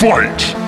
Fight!